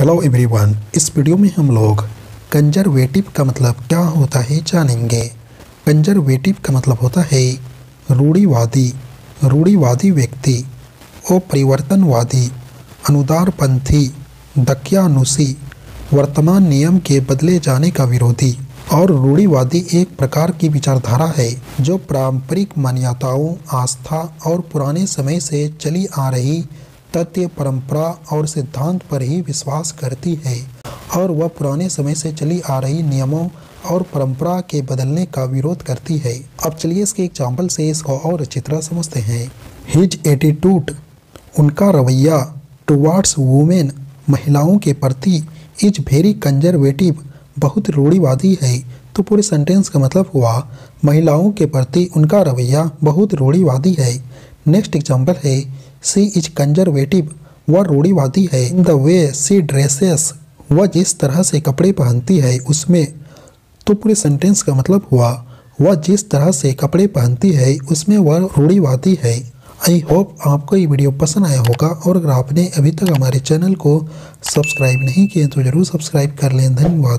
Hello everyone, इस video में हम लोग कंजर्वेटिव का मतलब क्या होता है जानेंगे। कंजर्वेटिव का मतलब होता है रूढ़ीवादी, रूढ़ीवादी व्यक्ति, अपरिवर्तनवादी, अनुदारपंथी, दकियानुशी, वर्तमान नियम के बदले जाने का विरोधी। और रूढ़ीवादी एक प्रकार की विचारधारा है जो पारंपरिक मान्यताओं, आस्था और पुराने समय से चली आ रही तथ्य, परंपरा और सिद्धांत पर ही विश्वास करती है और वह पुराने समय से चली आ रही नियमों और परंपरा के बदलने का विरोध करती है। अब चलिए इसके एग्जाम्पल से इसको और अच्छी तरह समझते हैं। हिज एटीट्यूड, उनका रवैया, टुवार्ड्स वुमेन, महिलाओं के प्रति, इज वेरी कंजर्वेटिव, बहुत रूढ़ीवादी है। तो पूरे सेंटेंस का मतलब हुआ महिलाओं के प्रति उनका रवैया बहुत रूढ़ीवादी है। नेक्स्ट एग्जाम्पल है सी इज कंजर्वेटिव, वह रूढ़ीवादी है। In the way C dresses, वह जिस तरह से कपड़े पहनती है उसमें। तो पूरे सेंटेंस का मतलब हुआ वह जिस तरह से कपड़े पहनती है उसमें वह रूढ़ीवादी है। आई होप आपको ये वीडियो पसंद आया होगा और अगर आपने अभी तक हमारे चैनल को सब्सक्राइब नहीं किया तो ज़रूर सब्सक्राइब कर लें। धन्यवाद।